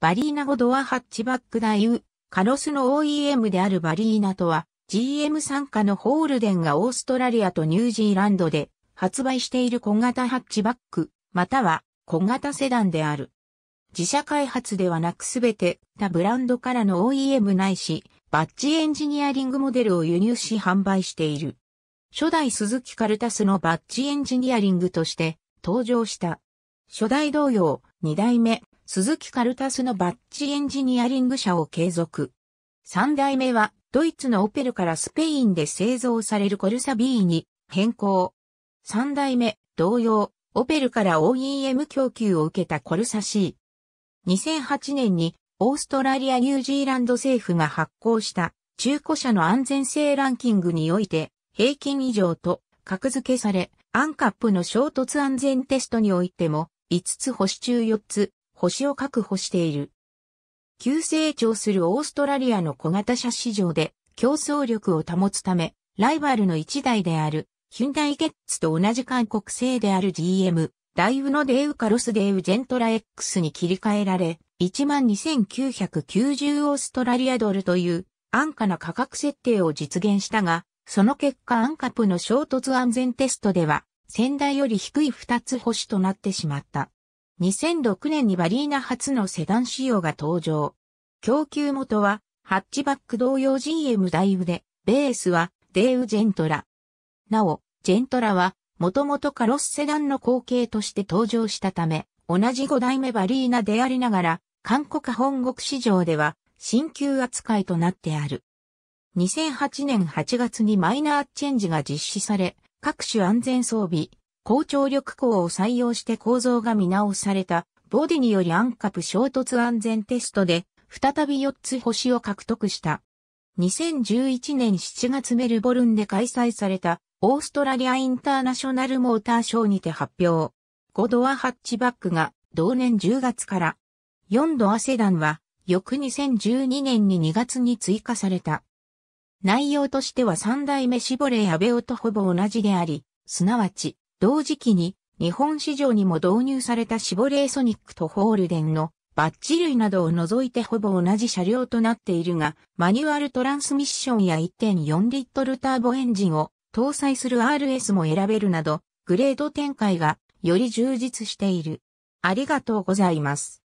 バリーナ5ドアハッチバック大ウ、カロスの OEM であるバリーナとは、GM 傘下のホールデンがオーストラリアとニュージーランドで発売している小型ハッチバック、または小型セダンである。自社開発ではなくすべて他ブランドからの OEM ないし、バッジエンジニアリングモデルを輸入し販売している。初代スズキカルタスのバッジエンジニアリングとして登場した。初代同様、2代目、スズキカルタスのバッジエンジニアリング社を継続。3代目は、ドイツのオペルからスペインで製造されるコルサ B に変更。3代目、同様、オペルから OEM 供給を受けたコルサ C。2008年にオーストラリア・ニュージーランド政府が発行した中古車の安全性ランキングにおいて平均以上と格付けされ、ANCAPの衝突安全テストにおいても5つ星中4つ星を確保している。急成長するオーストラリアの小型車市場で競争力を保つため、ライバルの一台であるヒュンダイゲッツと同じ韓国製である GM、大ウのデウカロスデウジェントラ X に切り替えられ、12,990 オーストラリアドルという安価な価格設定を実現したが、その結果ANCAPの衝突安全テストでは、先代より低い2つ星となってしまった。2006年にバリーナ初のセダン仕様が登場。供給元は、ハッチバック同様 GM 大ウで、ベースは、デウジェントラ。なお、ジェントラは、もともとカロスセダンの後継として登場したため、同じ5代目バリーナでありながら、韓国本国市場では、新旧扱いとなってある。2008年8月にマイナーチェンジが実施され、各種安全装備、高張力鋼を採用して構造が見直されたボディによりANCAP衝突安全テストで再び4つ星を獲得した。2011年7月メルボルンで開催されたオーストラリアインターナショナルモーターショーにて発表。5ドアハッチバックが同年10月から、4ドアセダンは翌2012年に2月に追加された。内容としては3代目シボレーアベオとほぼ同じであり、すなわち、同時期に日本市場にも導入されたシボレーソニックとホールデンのバッジ類などを除いてほぼ同じ車両となっているが、マニュアルトランスミッションや 1.4 リットルターボエンジンを搭載する RS も選べるなど、グレード展開がより充実している。ありがとうございます。